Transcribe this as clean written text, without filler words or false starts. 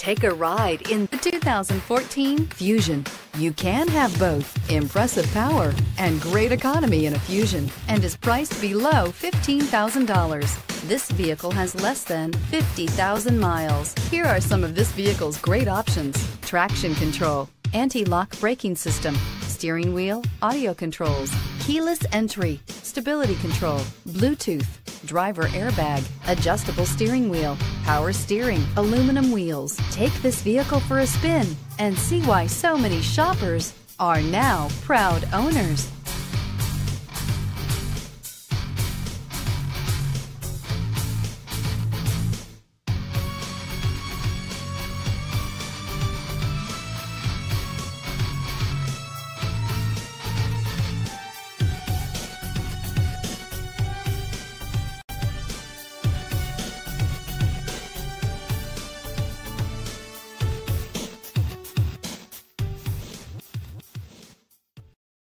Take a ride in the 2014 Fusion. You can have both impressive power and great economy in a Fusion, and is priced below $15,000. This vehicle has less than 50,000 miles. Here are some of this vehicle's great options: traction control, anti-lock braking system, steering wheel audio controls, keyless entry, stability control, Bluetooth, driver airbag, adjustable steering wheel, power steering, aluminum wheels. Take this vehicle for a spin and see why so many shoppers are now proud owners.